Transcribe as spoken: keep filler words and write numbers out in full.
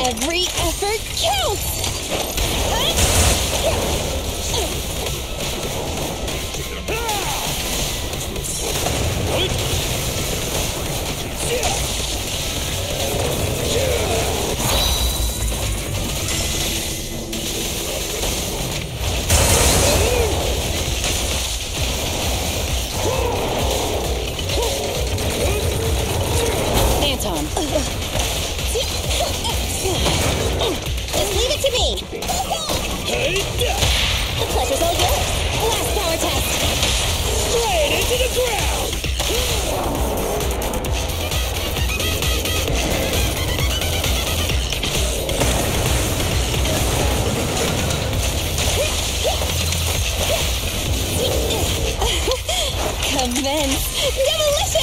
Every effort counts! Commence demolition!